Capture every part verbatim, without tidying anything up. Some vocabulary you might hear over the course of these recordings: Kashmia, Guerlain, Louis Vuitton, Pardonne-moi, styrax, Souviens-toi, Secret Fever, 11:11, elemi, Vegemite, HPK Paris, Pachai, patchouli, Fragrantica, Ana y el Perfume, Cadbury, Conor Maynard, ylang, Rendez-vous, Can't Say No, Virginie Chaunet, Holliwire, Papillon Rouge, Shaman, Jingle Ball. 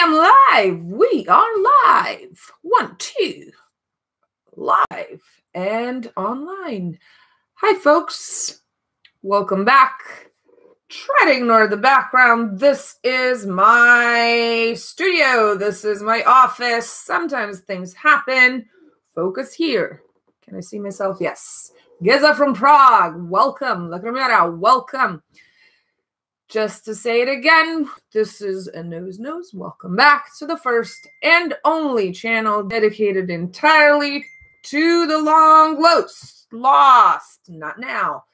I am live. We are live. One, two. Live and online. Hi, folks. Welcome back. Try to ignore the background. This is my studio. This is my office. Sometimes things happen. Focus here. Can I see myself? Yes. Geza from Prague. Welcome. La Cremiera. Welcome. Just to say it again, this is a Nose Nose. Welcome back to the first and only channel dedicated entirely to the long lost, lost, not now,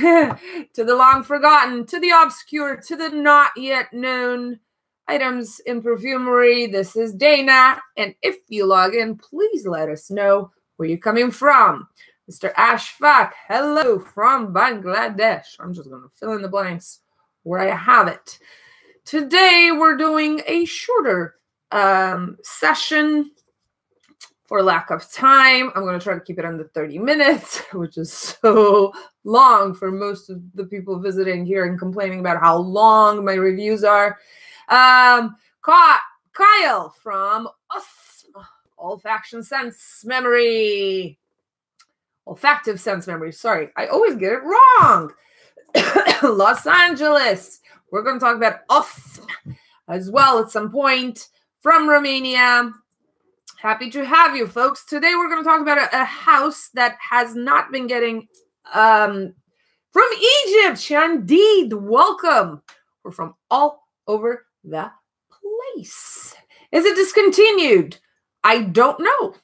to the long forgotten, to the obscure, to the not yet known items in perfumery. This is Dana, and if you log in, please let us know where you're coming from. Mister Ashfaq, hello from Bangladesh. I'm just going to fill in the blanks where I have it. Today we're doing a shorter um, session for lack of time. I'm going to try to keep it under thirty minutes, which is so long for most of the people visiting here and complaining about how long my reviews are. Um, Kyle from us, Olfaction Sense Memory. Olfactive Sense Memory. Sorry, I always get it wrong. Los Angeles. We're going to talk about O S M as well at some point from Romania. Happy to have you, folks. Today we're going to talk about a, a house that has not been getting um, from Egypt. Shandid, welcome. We're from all over the place. Is it discontinued? I don't know.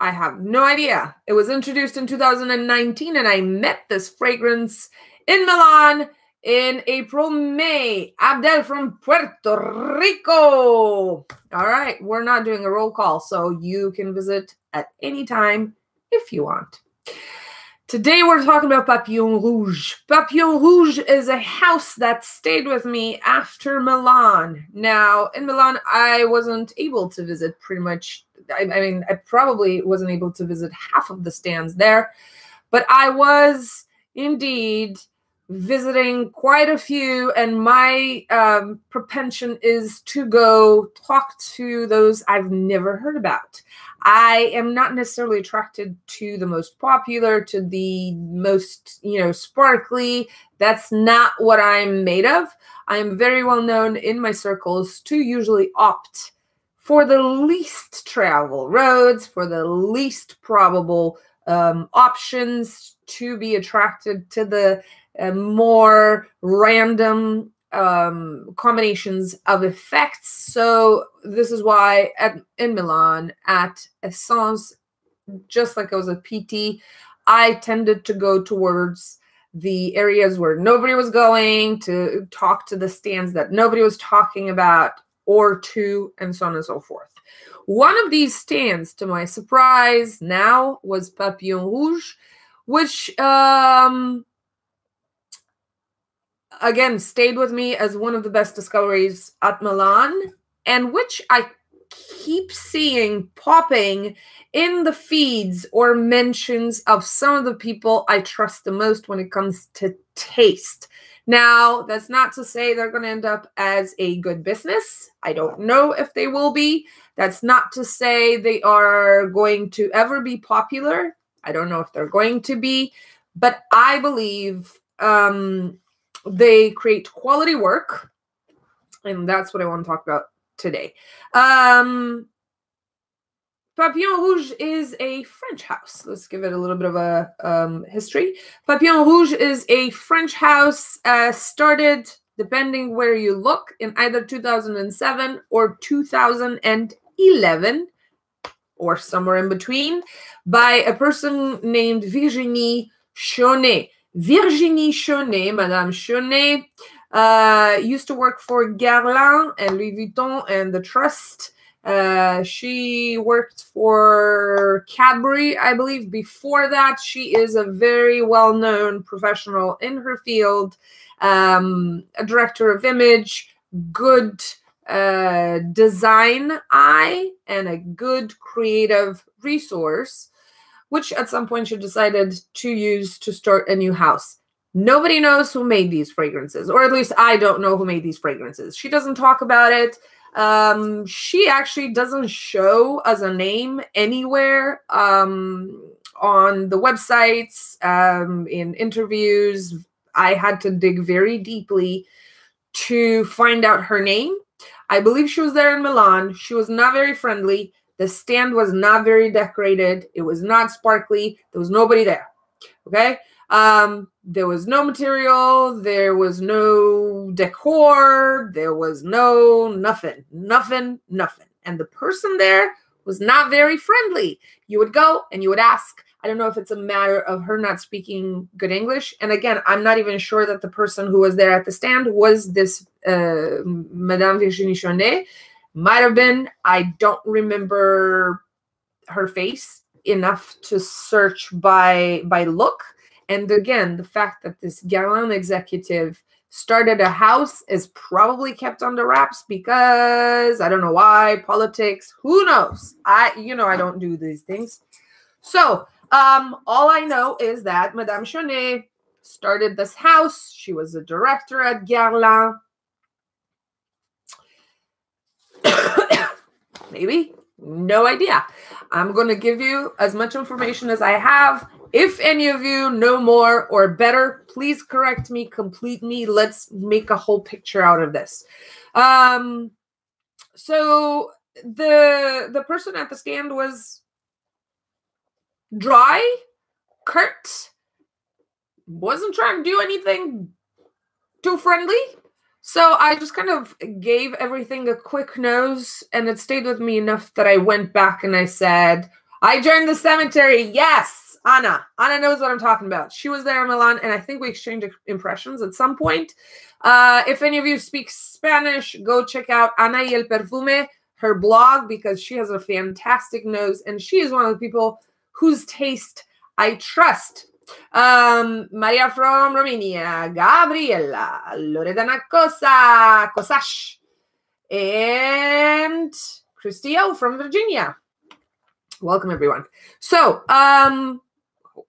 I have no idea. It was introduced in two thousand nineteen, and I met this fragrance in Milan in April, May. Abdel from Puerto Rico. All right. We're not doing a roll call, so you can visit at any time if you want. Today, we're talking about Papillon Rouge. Papillon Rouge is a house that stayed with me after Milan. Now, in Milan, I wasn't able to visit pretty much. I mean, I probably wasn't able to visit half of the stands there, but I was indeed visiting quite a few, and my um, propension is to go talk to those I've never heard about. I am not necessarily attracted to the most popular, to the most, you know, sparkly. That's not what I'm made of. I'm very well known in my circles to usually opt for the least travel roads, for the least probable um, options, to be attracted to the uh, more random um, combinations of effects. So this is why at, in Milan, at Essence, just like I was a P T, I tended to go towards the areas where nobody was going, to talk to the stands that nobody was talking about, or two, and so on and so forth. One of these stands, to my surprise now, was Papillon Rouge, which, um, again, stayed with me as one of the best discoveries at Milan, and which I keep seeing popping in the feeds or mentions of some of the people I trust the most when it comes to taste. Now, that's not to say they're going to end up as a good business. I don't know if they will be. That's not to say they are going to ever be popular. I don't know if they're going to be. But I believe um, they create quality work. And that's what I want to talk about today. Um, Papillon Rouge is a French house. Let's give it a little bit of a um, history. Papillon Rouge is a French house, uh, started, depending where you look, in either two thousand seven or two thousand eleven, or somewhere in between, by a person named Virginie Chaunet. Virginie Chaunet, Madame Chaunet, uh, used to work for Guerlain and Louis Vuitton and the Trust. Uh, she worked for Cadbury, I believe, before that. She is a very well-known professional in her field, um, a director of image, good uh, design eye, and a good creative resource, which at some point she decided to use to start a new house. Nobody knows who made these fragrances, or at least I don't know who made these fragrances. She doesn't talk about it. Um, she actually doesn't show as a name anywhere um, on the websites, um, in interviews. I had to dig very deeply to find out her name. I believe she was there in Milan. She was not very friendly. The stand was not very decorated. It was not sparkly. There was nobody there. Okay. Um, there was no material. There was no decor. There was no nothing, nothing, nothing. And the person there was not very friendly. You would go and you would ask. I don't know if it's a matter of her not speaking good English. And again, I'm not even sure that the person who was there at the stand was this uh, Madame Virginie Chaunet. Might have been. I don't remember her face enough to search by by look. And again, the fact that this Guerlain executive started a house is probably kept under wraps because I don't know why, politics, who knows? I, you know, I don't do these things. So um, all I know is that Madame Chaunet started this house. She was a director at Guerlain. Maybe. No idea. I'm going to give you as much information as I have. If any of you know more or better, please correct me, complete me. Let's make a whole picture out of this. Um, so the, the person at the stand was dry, curt, wasn't trying to do anything too friendly. So I just kind of gave everything a quick nose, and it stayed with me enough that I went back and I said, I joined the cemetery. Yes, Ana. Ana knows what I'm talking about. She was there in Milan, and I think we exchanged impressions at some point. Uh, if any of you speak Spanish, go check out Ana y el Perfume, her blog, because she has a fantastic nose, and she is one of the people whose taste I trust. Um, Maria from Romania, Gabriela, Loredana Cosa, Kosash, and Christio from Virginia. Welcome, everyone. So, um,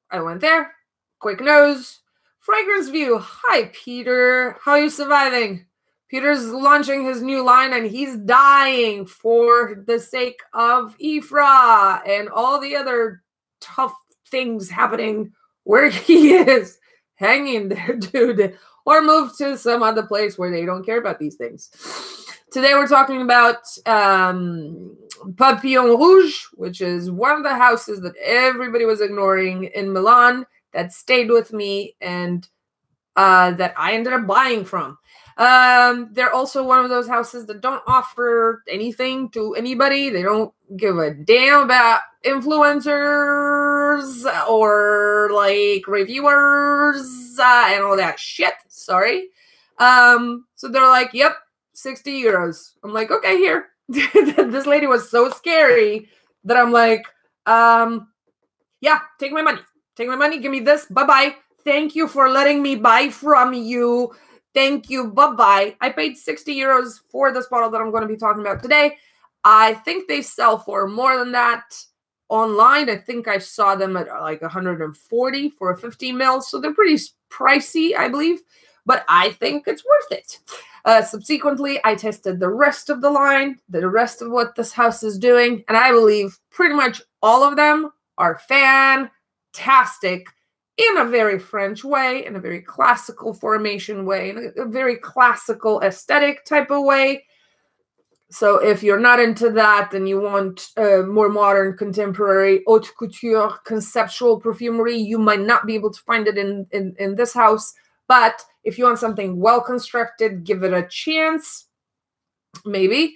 I went there. Quick nose. Fragrance View. Hi, Peter. How are you surviving? Peter's launching his new line, and he's dying for the sake of Ifra and all the other tough things happening where he is. Hang in there, dude, or move to some other place where they don't care about these things. Today we're talking about um, Papillon Rouge, which is one of the houses that everybody was ignoring in Milan that stayed with me and uh, that I ended up buying from. Um, they're also one of those houses that don't offer anything to anybody. They don't give a damn about influencers or like reviewers uh, and all that shit. Sorry. Um, so they're like, yep, sixty euros. I'm like, okay, here. This lady was so scary that I'm like, um, yeah, take my money. Take my money. Give me this. Bye-bye. Thank you for letting me buy from you. Thank you. Bye-bye. I paid sixty euros for this bottle that I'm going to be talking about today. I think they sell for more than that online. I think I saw them at like one hundred forty for a fifty mil. So they're pretty pricey, I believe. But I think it's worth it. Uh, subsequently, I tested the rest of the line, the rest of what this house is doing. And I believe pretty much all of them are fantastic. In a very French way, in a very classical formation way, in a very classical aesthetic type of way. So if you're not into that and you want uh, more modern, contemporary, haute couture, conceptual perfumery, you might not be able to find it in, in, in this house. But if you want something well-constructed, give it a chance. Maybe.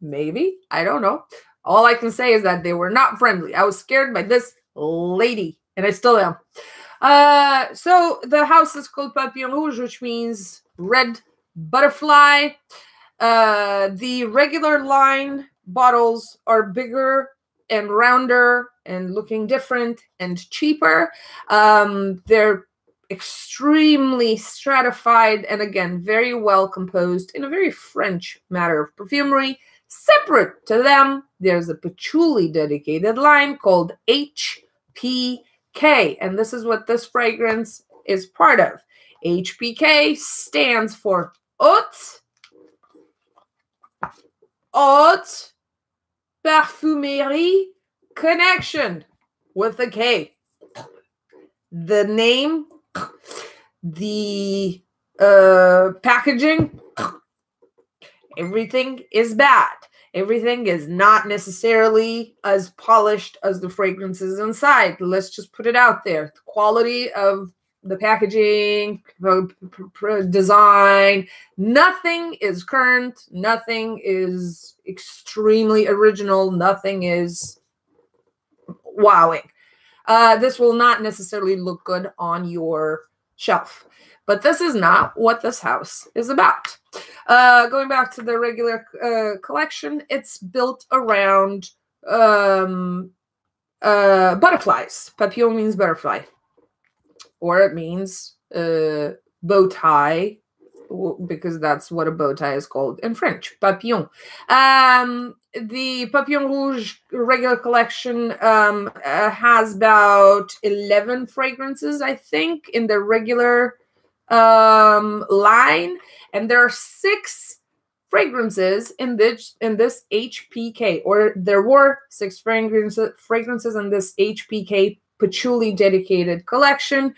Maybe. I don't know. All I can say is that they were not friendly. I was scared by this lady. And I still am. Uh, so the house is called Papillon Rouge, which means red butterfly. Uh, the regular line bottles are bigger and rounder and looking different and cheaper. Um, they're extremely stratified and, again, very well composed in a very French matter of perfumery. Separate to them, there's a patchouli dedicated line called H P K. And this is what this fragrance is part of. H P K stands for Haute haute parfumerie connection with a K. The name, the uh, packaging, everything is bad. Everything is not necessarily as polished as the fragrances inside. Let's just put it out there. The quality of the packaging, design, nothing is current. Nothing is extremely original. Nothing is wowing. Uh, this will not necessarily look good on your shelf. But this is not what this house is about. Uh, going back to the regular uh, collection, it's built around um, uh, butterflies. Papillon means butterfly. Or it means uh, bow tie, because that's what a bow tie is called in French, papillon. Um, the Papillon Rouge regular collection um, uh, has about eleven fragrances, I think, in the regular um line, and there are six fragrances in this in this H P K, or there were six fragrances fragrances in this H P K patchouli dedicated collection.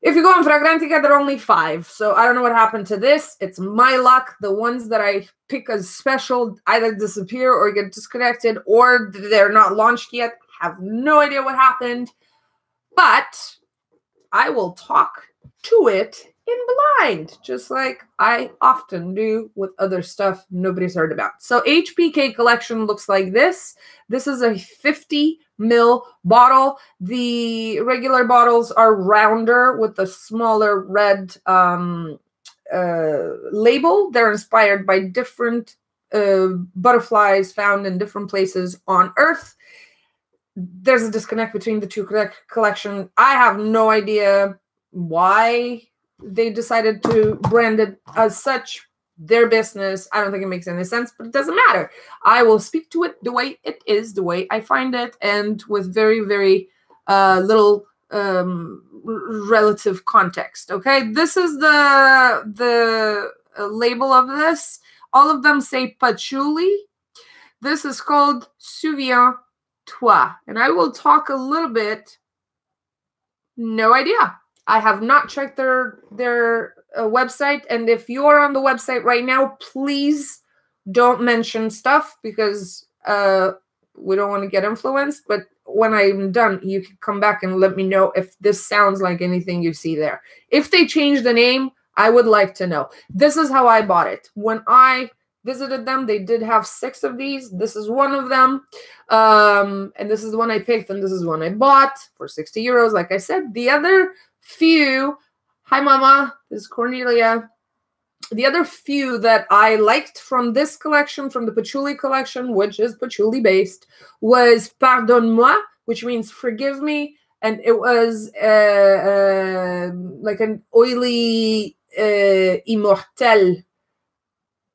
If you go on Fragrantica, there are only five, so I don't know what happened to this. It's my luck. The ones that I pick as special either disappear or get disconnected, or they're not launched yet. I have no idea what happened, but I will talk to it in blind, just like I often do with other stuff nobody's heard about. So H P K collection looks like this. This is a fifty mil bottle. The regular bottles are rounder with a smaller red um, uh, label. They're inspired by different uh, butterflies found in different places on Earth. There's a disconnect between the two collections. I have no idea why they decided to brand it as such. Their business. I don't think it makes any sense, but it doesn't matter. I will speak to it the way it is, the way I find it, and with very, very uh, little um, relative context. Okay, this is the the uh, label of this. All of them say patchouli. This is called Souviens-toi, and I will talk a little bit. No idea. I have not checked their their uh, website, and if you're on the website right now, please don't mention stuff, because uh, we don't want to get influenced. But when I'm done, you can come back and let me know if this sounds like anything you see there. If they change the name, I would like to know. This is how I bought it. When I visited them, they did have six of these. This is one of them. Um, and this is the one I picked, and this is one I bought for sixty euros, like I said. The other few, hi mama, this is Cornelia. The other few that I liked from this collection, from the patchouli collection, which is patchouli based, was Pardonne-moi, which means forgive me, and it was uh, uh, like an oily uh, immortelle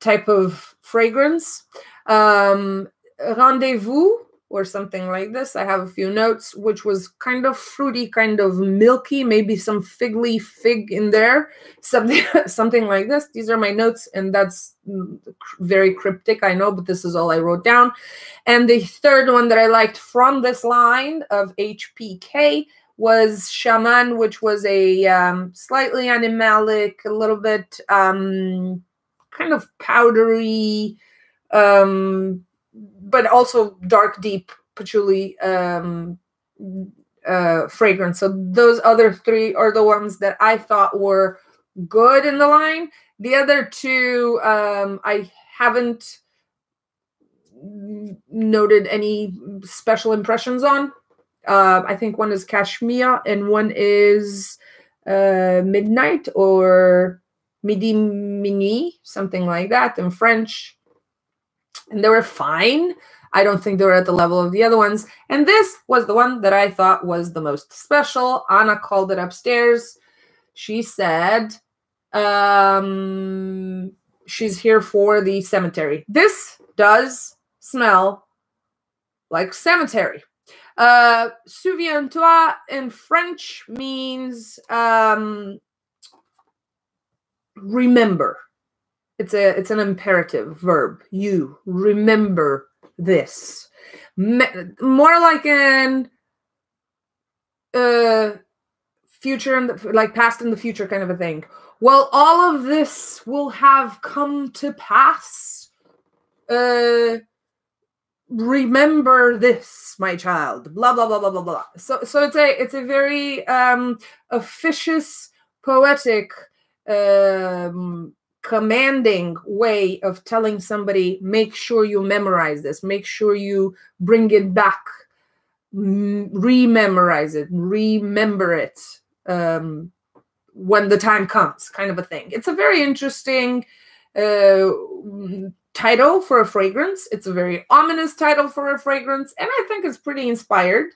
type of fragrance. Um, Rendez-vous, or something like this. I have a few notes, which was kind of fruity, kind of milky, maybe some fig leaf fig in there, something something like this. These are my notes, and that's very cryptic, I know, but this is all I wrote down. And the third one that I liked from this line of H P K was Shaman, which was a um, slightly animalic, a little bit um, kind of powdery, um, but also dark, deep patchouli um, uh, fragrance. So those other three are the ones that I thought were good in the line. The other two, um, I haven't noted any special impressions on. Uh, I think one is Kashmia and one is uh, Midnight or Midi Minuit, something like that in French. And they were fine. I don't think they were at the level of the other ones. And this was the one that I thought was the most special. Anna called it upstairs. She said um, she's here for the cemetery. This does smell like cemetery. Uh, Souviens-toi in French means um, remember. It's a it's an imperative verb. You remember this. Me more like an uh, future and like past and the future kind of a thing. Well, all of this will have come to pass. Uh, remember this, my child. Blah blah blah blah blah blah. So so it's a it's a very um, officious, poetic. Um, commanding way of telling somebody, make sure you memorize this, make sure you bring it back, re-memorize it, remember it um, when the time comes, kind of a thing. It's a very interesting uh, title for a fragrance. It's a very ominous title for a fragrance, and I think it's pretty inspired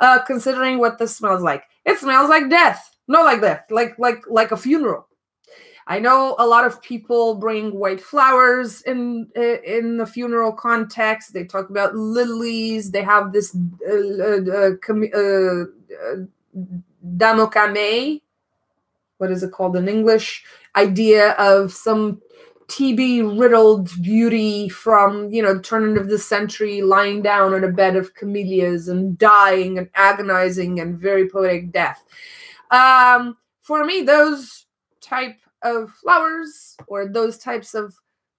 uh, considering what this smells like. It smells like death, not like death, like, like, like a funeral. I know a lot of people bring white flowers in in the funeral context. They talk about lilies. They have this uh, uh, uh, uh, damocame, what is it called in English? Idea of some T B-riddled beauty from, you know, the turn of the century, lying down on a bed of camellias and dying an agonizing and very poetic death. Um, for me, those type of flowers or those types of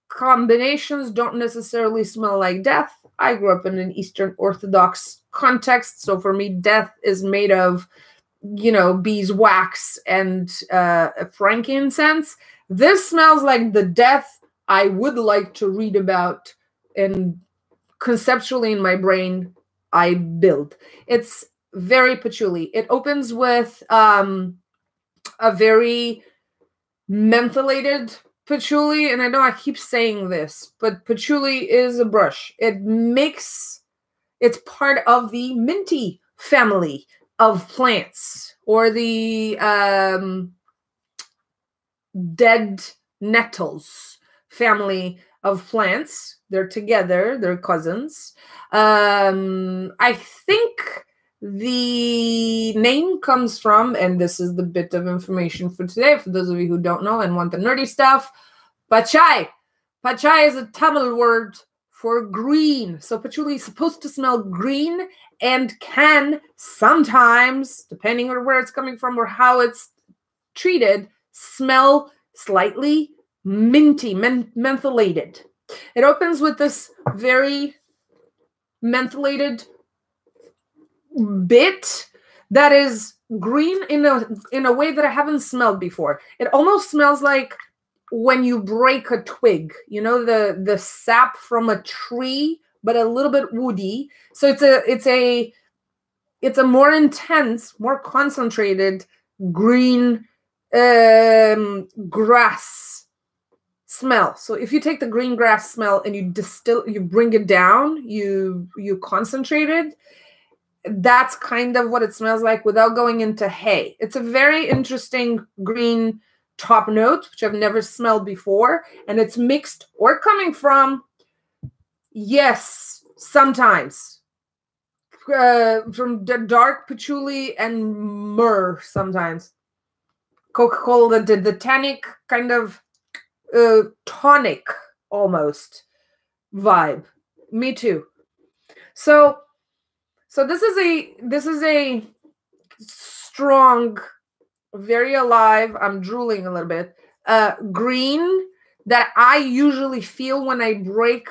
combinations don't necessarily smell like death. I grew up in an Eastern Orthodox context, so for me, death is made of, you know, beeswax and uh, frankincense. This smells like the death I would like to read about, and conceptually in my brain, I build. It's very patchouli. It opens with um, a very mentholated patchouli, and I know I keep saying this, but patchouli is a brush. It makes, it's part of the minty family of plants, or the um, dead nettles family of plants. They're together, they're cousins. Um, I think the name comes from, and this is the bit of information for today, for those of you who don't know and want the nerdy stuff, Pachai. Pachai is a Tamil word for green. So patchouli is supposed to smell green and can sometimes, depending on where it's coming from or how it's treated, smell slightly minty, men mentholated. It opens with this very mentholated bit that is green in a in a way that I haven't smelled before. It almost smells like when you break a twig, you know, the the sap from a tree, but a little bit woody. So it's a it's a it's a more intense, more concentrated green um, grass smell. So if you take the green grass smell and you distill, you bring it down, you you concentrate it. That's kind of what it smells like without going into hay. It's a very interesting green top note, which I've never smelled before. And it's mixed or coming from, yes, sometimes, uh, from the dark patchouli and myrrh sometimes. Coca-Cola, the, the tannic kind of uh, tonic almost vibe. Me too. So... So this is a this is a strong, very alive, I'm drooling a little bit, uh, green that I usually feel when I break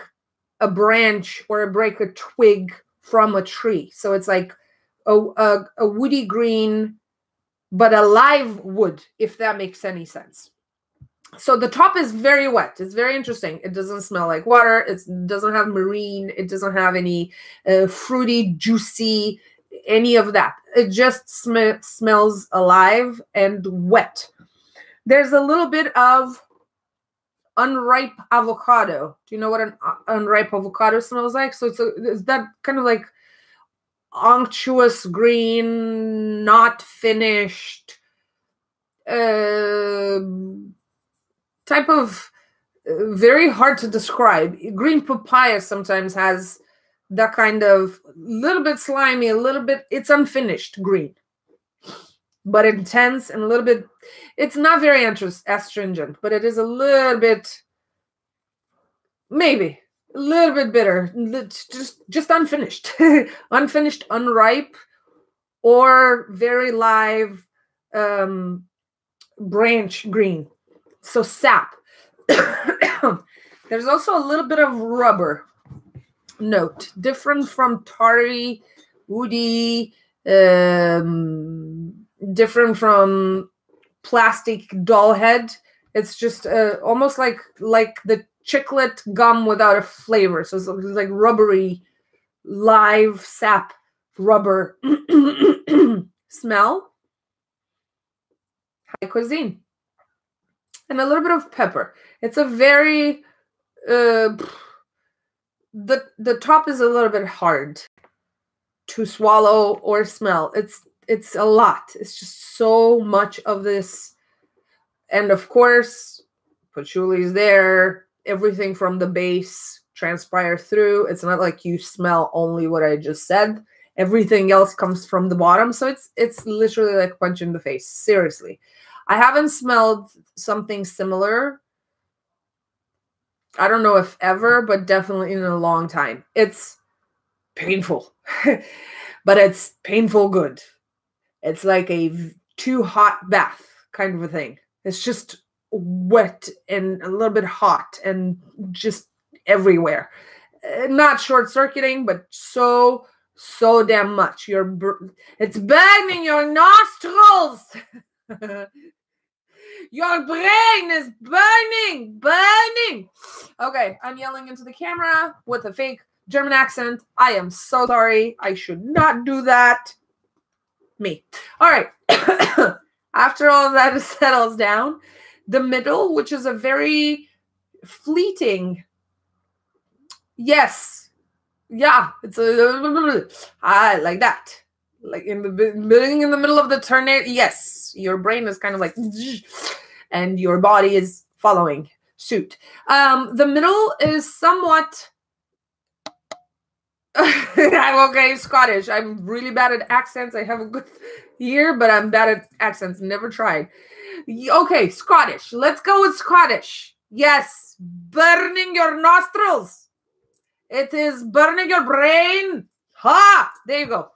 a branch or I break a twig from a tree. So it's like a, a, a woody green, but a live wood, if that makes any sense. So the top is very wet. It's very interesting. It doesn't smell like water. It doesn't have marine. It doesn't have any uh, fruity, juicy, any of that. It just sm smells alive and wet. There's a little bit of unripe avocado. Do you know what an unripe avocado smells like? So it's, a, it's that kind of like unctuous green, not finished, uh, type of uh, very hard to describe. Green papaya sometimes has that kind of little bit slimy, a little bit, it's unfinished green, but intense and a little bit, it's not very astringent, but it is a little bit Maybe. A little bit bitter. It's just, just unfinished. Unfinished, unripe, or very live um, branch green. So sap. There's also a little bit of rubber note, different from tarry, woody, um, different from plastic doll head. It's just uh, almost like like the chiclet gum without a flavor. So it's like rubbery, live sap rubber smell. High cuisine. And a little bit of pepper. It's a very... Uh, the, the top is a little bit hard to swallow or smell. It's, it's a lot. It's just so much of this. And of course, patchouli is there. Everything from the base transpires through. It's not like you smell only what I just said. Everything else comes from the bottom. So it's, it's literally like a punch in the face. Seriously. I haven't smelled something similar. I don't know if ever, but definitely in a long time. It's painful, but it's painful good. It's like a too hot bath kind of a thing. It's just wet and a little bit hot and just everywhere. Not short-circuiting, but so, so damn much. You're bur- it's burning your nostrils. Your brain is burning, burning. Okay, I'm yelling into the camera with a fake German accent. I am so sorry. I should not do that. Me. All right. After all that settles down, the middle, which is a very fleeting, yes, yeah, it's a, I like that. Like in the building in the middle of the tornado, yes, your brain is kind of like, and your body is following suit. Um, the middle is somewhat. I'm okay, Scottish. I'm really bad at accents. I have a good ear, but I'm bad at accents. Never tried. Okay, Scottish. Let's go with Scottish. Yes, burning your nostrils. It is burning your brain. Ha! There you go.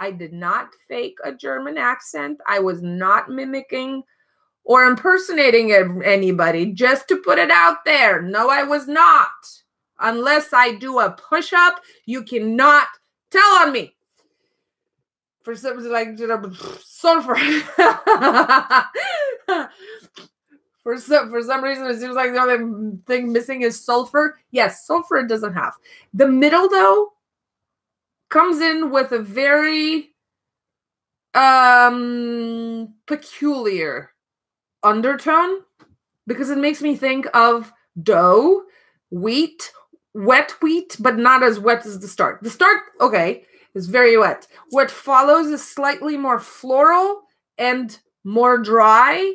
I did not fake a German accent. I was not mimicking or impersonating anybody, just to put it out there. No, I was not. Unless I do a push-up, you cannot tell on me. For something like sulfur. For some, for some reason, it seems like the only thing missing is sulfur. Yes, sulfur it doesn't have. The middle, though, comes in with a very um, peculiar undertone, because it makes me think of dough, wheat, wet wheat, but not as wet as the start. The start, okay, is very wet. What follows is slightly more floral and more dry.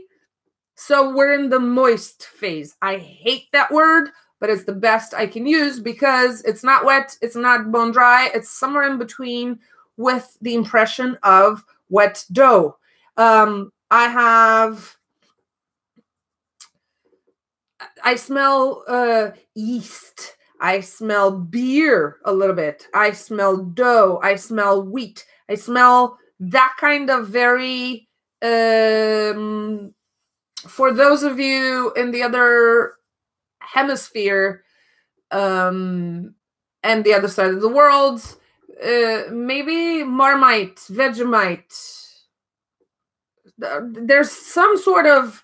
So we're in the moist phase. I hate that word, but it's the best I can use because it's not wet, it's not bone dry, it's somewhere in between with the impression of wet dough. Um, I have, I smell uh, yeast, I smell beer a little bit, I smell dough, I smell wheat, I smell that kind of very, um, for those of you in the other hemisphere um and the other side of the world, uh maybe Marmite, Vegemite, there's some sort of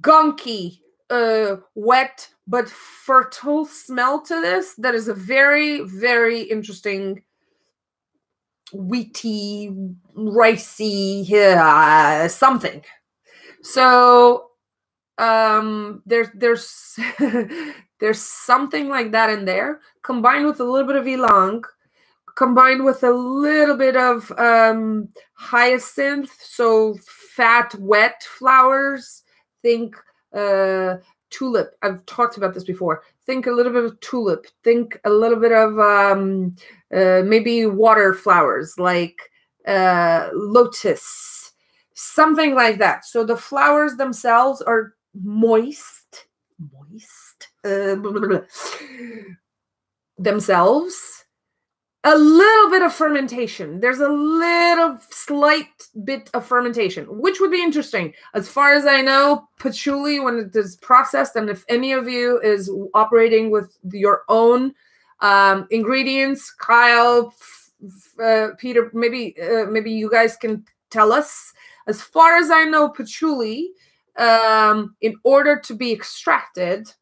gunky uh wet but fertile smell to this that is a very, very interesting wheaty, ricey uh, something. So Um, there's, there's, there's something like that in there, combined with a little bit of ylang, combined with a little bit of, um, hyacinth. So fat, wet flowers. Think, uh, tulip. I've talked about this before. Think a little bit of tulip. Think a little bit of, um, uh, maybe water flowers like, uh, lotus, something like that. So the flowers themselves are moist, moist, uh, blah, blah, blah, themselves. A little bit of fermentation. There's a little slight bit of fermentation, which would be interesting. As far as I know, patchouli, when it is processed, and if any of you is operating with your own um, ingredients, Kyle, uh, Peter, maybe uh, maybe you guys can tell us. As far as I know, patchouli, um, in order to be extracted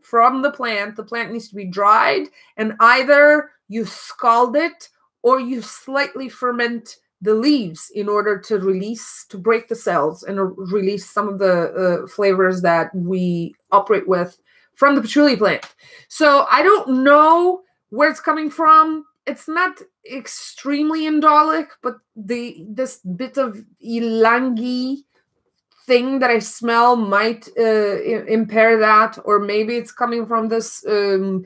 from the plant, the plant needs to be dried, and either you scald it or you slightly ferment the leaves in order to release, to break the cells and release some of the uh, flavors that we operate with from the patchouli plant. So I don't know where it's coming from. It's not extremely indolic, but the this bit of ylang-y thing that I smell might uh, impair that, or maybe it's coming from this um,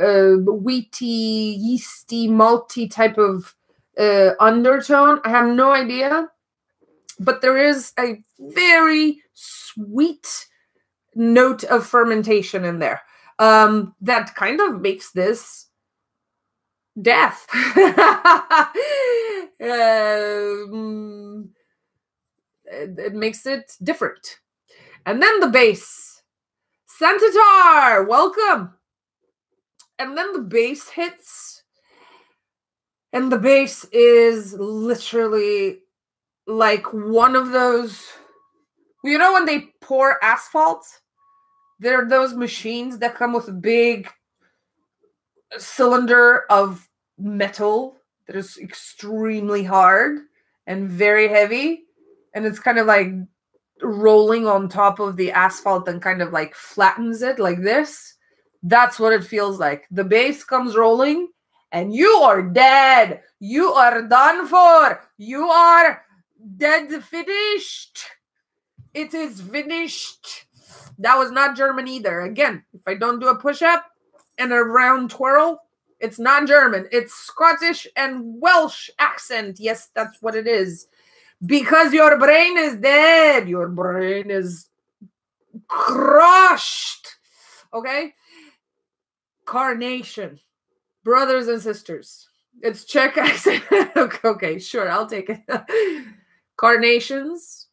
uh, wheaty, yeasty, malty type of uh, undertone. I have no idea, but there is a very sweet note of fermentation in there um, that kind of makes this death. um, It makes it different. And then the bass. Santitar, welcome. And then the bass hits. And the bass is literally like one of those, you know when they pour asphalt? There are those machines that come with a big cylinder of metal that is extremely hard and very heavy. And it's kind of like rolling on top of the asphalt and kind of like flattens it like this. That's what it feels like. The bass comes rolling and you are dead. You are done for. You are dead finished. It is finished. That was not German either. Again, if I don't do a push-up and a round twirl, it's not German. It's Scottish and Welsh accent. Yes, that's what it is. Because your brain is dead. Your brain is crushed. Okay? Carnation. Brothers and sisters. It's Czech accent. Okay, sure. I'll take it. Carnations.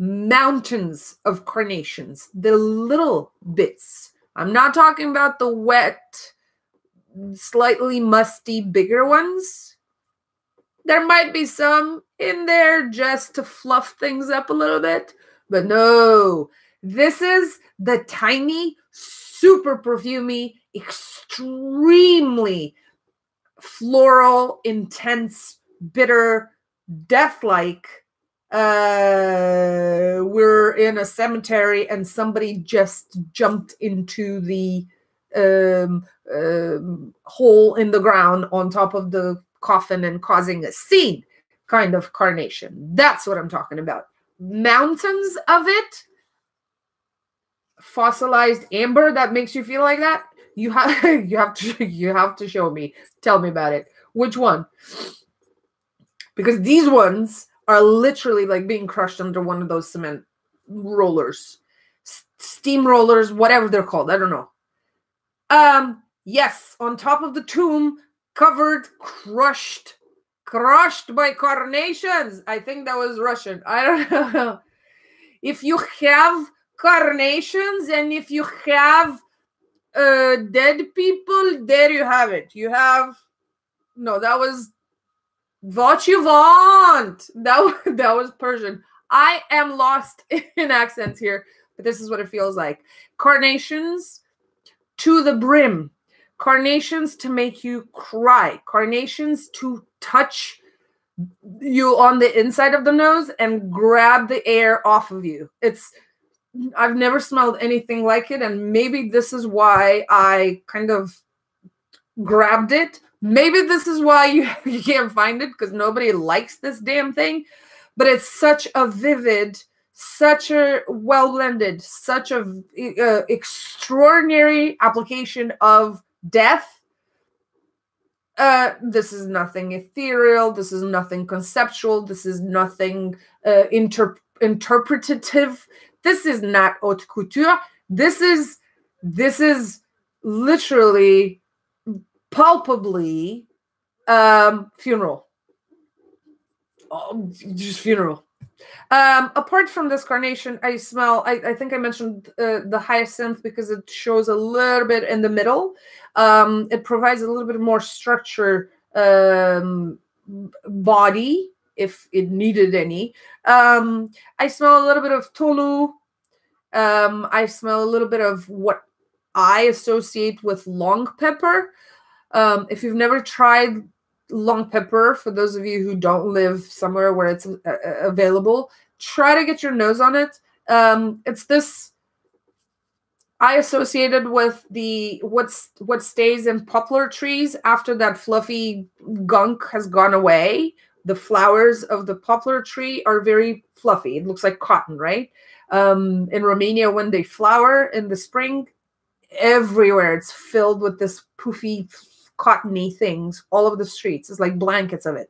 Mountains of carnations. The little bits. I'm not talking about the wet, slightly musty, bigger ones. There might be some in there just to fluff things up a little bit. But no, this is the tiny, super perfumey, extremely floral, intense, bitter, death-like. Uh, we're in a cemetery and somebody just jumped into the um, um, hole in the ground on top of the coffin and causing a scene kind of carnation. That's what I'm talking about. Mountains of it. Fossilized amber that makes you feel like that. You have you have to you have to show me. Tell me about it. Which one? Because these ones are literally like being crushed under one of those cement rollers, steam rollers, whatever they're called. I don't know. Um, yes, on top of the tomb. Covered, crushed, crushed by carnations. I think that was Russian. I don't know. If you have carnations and if you have uh, dead people, there you have it. You have, no, that was what you want. That, that was Persian. I am lost in accents here, but this is what it feels like. Carnations to the brim. Carnations to make you cry. Carnations to touch you on the inside of the nose and grab the air off of you. It's, I've never smelled anything like it, and maybe this is why I kind of grabbed it. Maybe this is why you, you can't find it, because nobody likes this damn thing. But it's such a vivid, such a well-blended, such a uh, extraordinary application of death. Uh, this is nothing ethereal. This is nothing conceptual. This is nothing uh, inter interpretative. This is not haute couture. This is, this is literally, palpably um, funeral. Oh, just funeral. Um, apart from this carnation, I smell, I, I think I mentioned uh, the hyacinth because it shows a little bit in the middle. Um, it provides a little bit more structure, um, body, if it needed any. Um, I smell a little bit of tolu. Um, I smell a little bit of what I associate with long pepper. Um, if you've never tried long pepper, for those of you who don't live somewhere where it's uh, available, try to get your nose on it. Um, it's this, I associated with the what's what stays in poplar trees after that fluffy gunk has gone away. The flowers of the poplar tree are very fluffy. It looks like cotton, right? Um, in Romania, when they flower in the spring, everywhere it's filled with this poofy, cottony things, all over the streets. It's like blankets of it.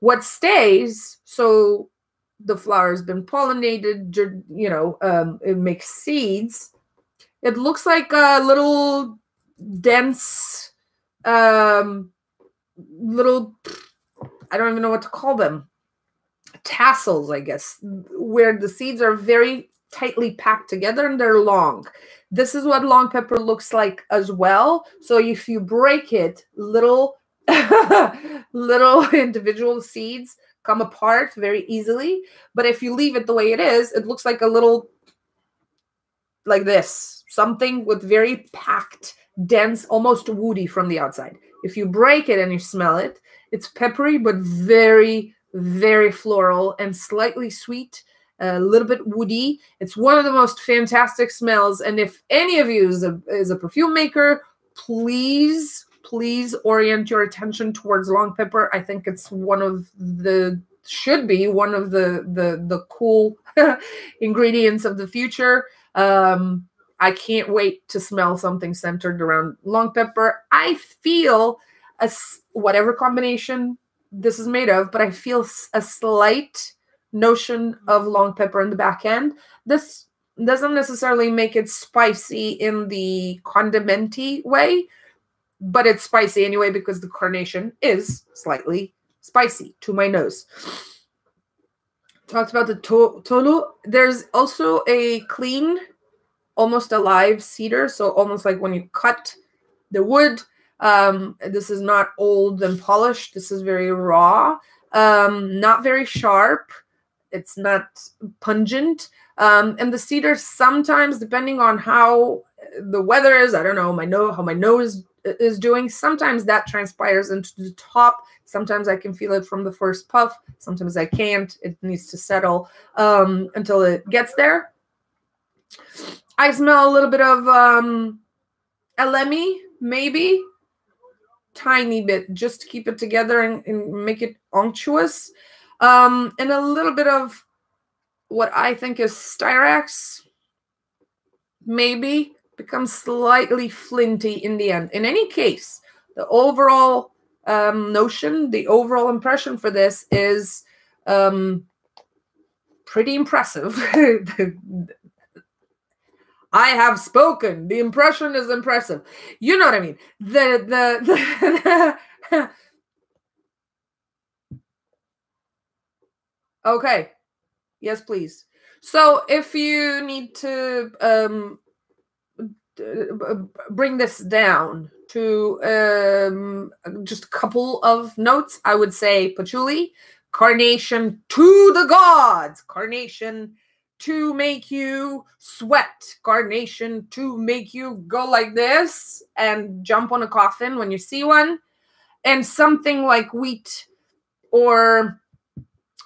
What stays, so the flower's been pollinated, you know, um, it makes seeds. It looks like a little dense, um, little, I don't even know what to call them, tassels, I guess, where the seeds are very tightly packed together and they're long. This is what long pepper looks like as well. So if you break it, little little individual seeds come apart very easily. But if you leave it the way it is, it looks like a little, like this, something with very packed, dense, almost woody from the outside. If you break it and you smell it, it's peppery, but very, very floral and slightly sweet. A little bit woody. It's one of the most fantastic smells. And if any of you is a, is a perfume maker, please, please orient your attention towards long pepper. I think it's one of the, should be one of the, the, the cool ingredients of the future. Um, I can't wait to smell something centered around long pepper. I feel a, whatever combination this is made of, but I feel a slight notion of long pepper in the back end. This doesn't necessarily make it spicy in the condimenty way, but it's spicy anyway because the carnation is slightly spicy to my nose. Talked about the to tolu. There's also a clean, almost a live cedar, so almost like when you cut the wood. Um, this is not old and polished. This is very raw, um, not very sharp. It's not pungent. Um, and the cedar sometimes, depending on how the weather is, I don't know, my nose, how my nose is doing, sometimes that transpires into the top. Sometimes I can feel it from the first puff. Sometimes I can't. It needs to settle um, until it gets there. I smell a little bit of um, elemi, maybe. Tiny bit, just to keep it together and, and make it unctuous. Um, and a little bit of what I think is styrax, maybe, becomes slightly flinty in the end. In any case, the overall um, notion, the overall impression for this is um, pretty impressive. I have spoken. The impression is impressive. You know what I mean. The the the. Okay. Yes, please. So if you need to um, bring this down to um, just a couple of notes, I would say patchouli, carnation to the gods, carnation to make you sweat, carnation to make you go like this and jump on a coffin when you see one, and something like wheat or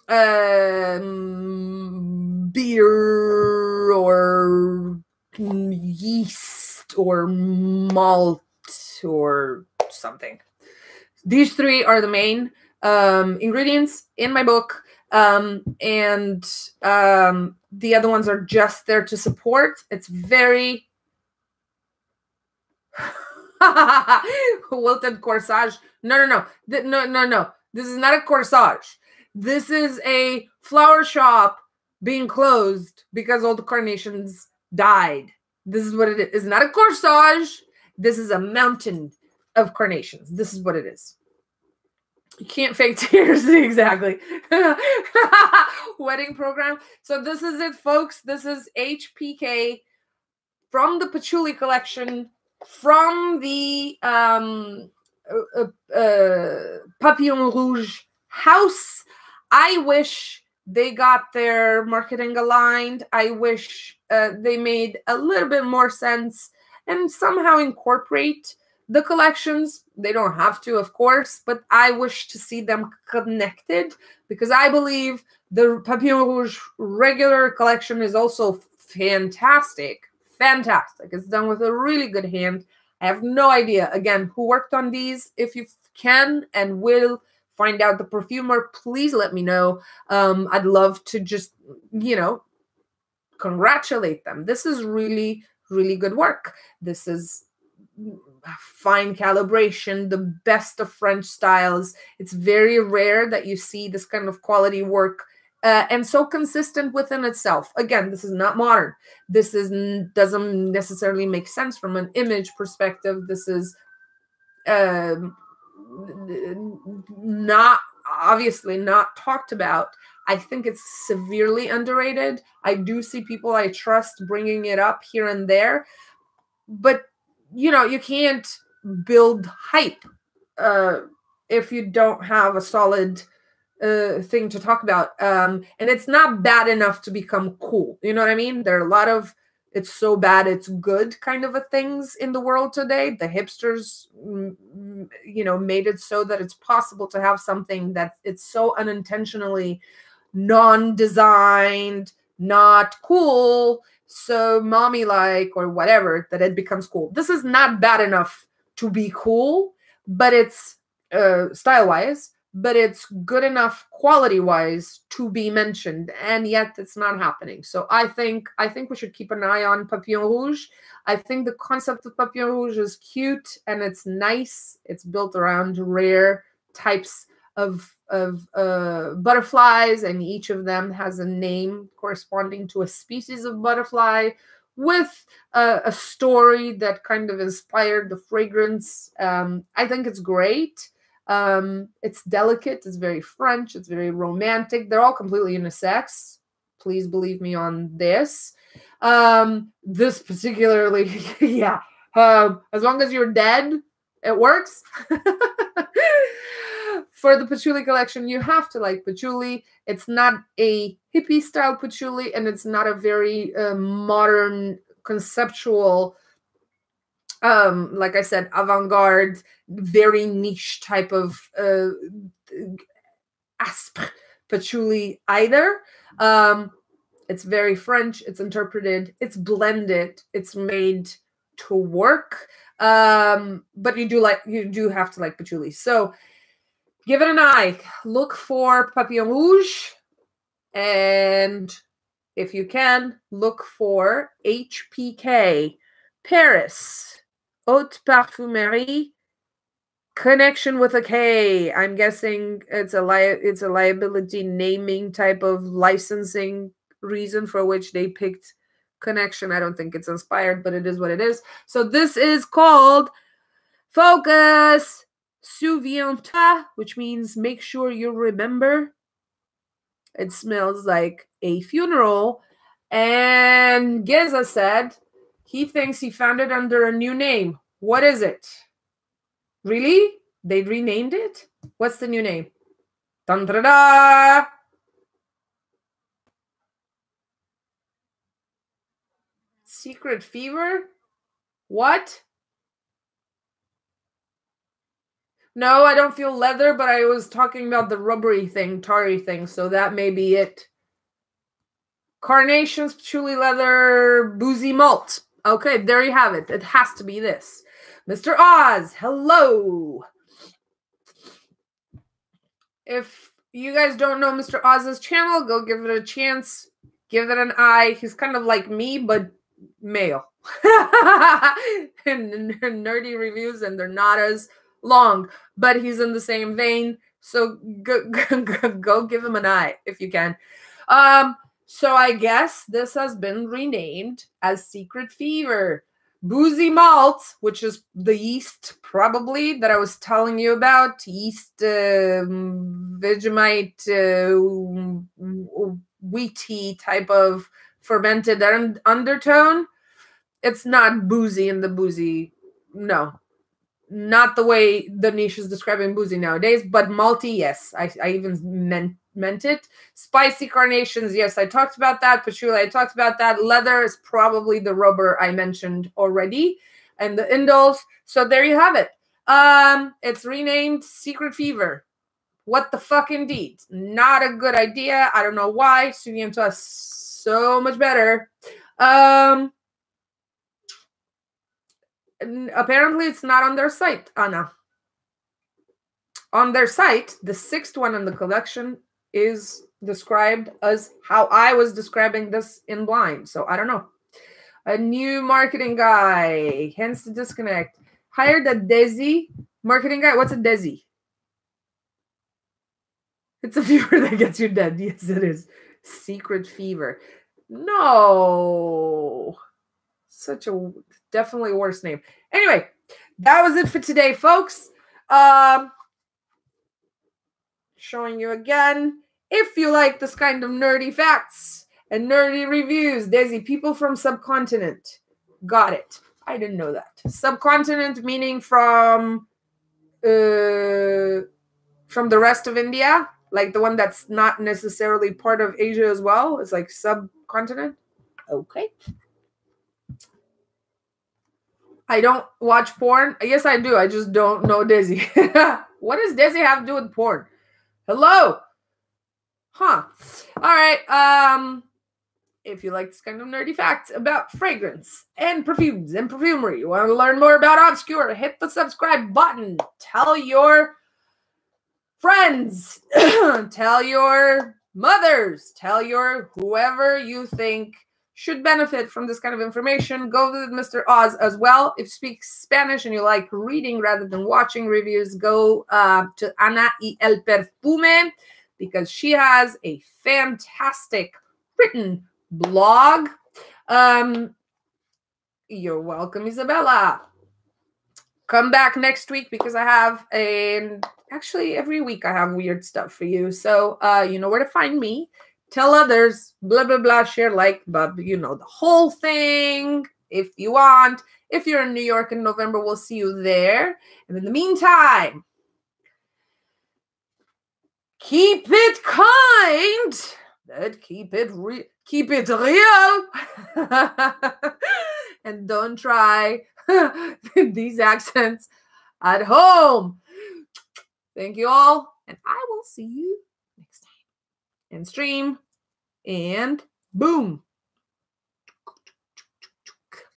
Um, beer or yeast or malt or something. These three are the main um, ingredients in my book, um, and um, the other ones are just there to support. It's very wilted corsage. No, no, no, no, no, no. This is not a corsage. This is a flower shop being closed because all the carnations died. This is what it is. It's not a corsage. This is a mountain of carnations. This is what it is. You can't fake tears. Exactly. Wedding program. So this is it, folks. This is H P K from the Patchouli collection, from the um, uh, uh, Papillon Rouge house. I wish they got their marketing aligned. I wish uh, they made a little bit more sense and somehow incorporate the collections. They don't have to, of course, but I wish to see them connected, because I believe the Papillon Rouge regular collection is also fantastic. Fantastic. It's done with a really good hand. I have no idea, again, who worked on these. If you can and will find out the perfumer, please let me know. Um, I'd love to just, you know, congratulate them. This is really, really good work. This is fine calibration, the best of French styles. It's very rare that you see this kind of quality work uh, and so consistent within itself. Again, this is not modern. This is doesn't necessarily make sense from an image perspective. This is uh, not, obviously not talked about. I think it's severely underrated. I do see people I trust bringing it up here and there, but you know, you can't build hype uh, if you don't have a solid uh, thing to talk about. Um, and it's not bad enough to become cool. You know what I mean? There are a lot of it's so bad it's good kind of a things in the world today. The hipsters, you know, made it so that it's possible to have something that it's so unintentionally non-designed, not cool, so mommy-like or whatever, that it becomes cool. This is not bad enough to be cool, but it's uh, style-wise, but it's good enough quality-wise to be mentioned, and yet it's not happening. So I think I think we should keep an eye on Papillon Rouge. I think the concept of Papillon Rouge is cute and it's nice. It's built around rare types of of uh, butterflies, and each of them has a name corresponding to a species of butterfly with uh, a story that kind of inspired the fragrance. Um, I think it's great. Um, it's delicate. It's very French. It's very romantic. They're all completely unisex. Please believe me on this. Um, this particularly, yeah. Uh, as long as you're dead, it works. For the patchouli collection, you have to like patchouli. It's not a hippie-style patchouli, and it's not a very uh, modern, conceptual, um, like I said, avant-garde, very niche type of uh, asp patchouli either. Um, it's very French. It's interpreted. It's blended. It's made to work. Um, but you do like you do have to like patchouli. So give it an eye. Look for Papillon Rouge, and if you can, look for H P K Paris, Haute Parfumerie, connection with a K. I'm guessing it's a li it's a liability naming type of licensing reason for which they picked connection. I don't think it's inspired, but it is what it is. So this is called Focus. Souviens-toi, which means make sure you remember. It smells like a funeral. And Geza said he thinks he found it under a new name. What is it? Really? They renamed it? What's the new name? Dun, da, da. Secret Fever? What? No, I don't feel leather, but I was talking about the rubbery thing, tarry thing, so that may be it. Carnations, patchouli leather, boozy malt. Okay, there you have it. It has to be this. Mister Oz, hello. If you guys don't know Mister Oz's channel, go give it a chance. Give it an eye. He's kind of like me, but male. and, and nerdy reviews, and they're not as long, but he's in the same vein, so go, go, go give him an eye if you can. Um, So I guess this has been renamed as Secret Fever. Boozy malt, which is the yeast probably that I was telling you about, yeast, uh, Vegemite, uh, wheaty type of fermented undertone. It's not boozy in the boozy, no. Not the way the niche is describing boozy nowadays, but malty, yes. I, I even meant meant it. Spicy carnations, yes, I talked about that. Patchouli, I talked about that. Leather is probably the rubber I mentioned already. And the indoles. So there you have it. Um, it's renamed Secret Fever. What the fuck indeed. Not a good idea. I don't know why. Souviens-toi is so much better. Um... Apparently, it's not on their site, Anna. On their site, the sixth one in the collection is described as how I was describing this in blind. So, I don't know. A new marketing guy. Hence the disconnect. Hired a Desi marketing guy. What's a Desi? It's a fever that gets you dead. Yes, it is. Secret Fever. No. Such a... Definitely worse name. Anyway, that was it for today, folks. Um, showing you again. If you like this kind of nerdy facts and nerdy reviews, Daisy, people from subcontinent. Got it. I didn't know that. Subcontinent meaning from, uh, from the rest of India, like the one that's not necessarily part of Asia as well. It's like subcontinent. Okay. I don't watch porn. Yes, I do. I just don't know Desi. What does Desi have to do with porn? Hello? Huh. All right. Um, if you like this kind of nerdy facts about fragrance and perfumes and perfumery, you want to learn more about Obscure, hit the subscribe button. Tell your friends. Tell your mothers. Tell your whoever you think should benefit from this kind of information. Go visit Mister Oz as well. If you speak Spanish and you like reading rather than watching reviews, go uh, to Ana y el Perfume, because she has a fantastic written blog. Um, you're welcome, Isabella. Come back next week because I have a... Actually, every week I have weird stuff for you. So uh, you know where to find me. Tell others, blah, blah, blah, share, like, but you know, the whole thing, if you want. If you're in New York in November, we'll see you there. And in the meantime, keep it kind, but keep it, re keep it real. And don't try these accents at home. Thank you all, and I will see you. And stream, and boom.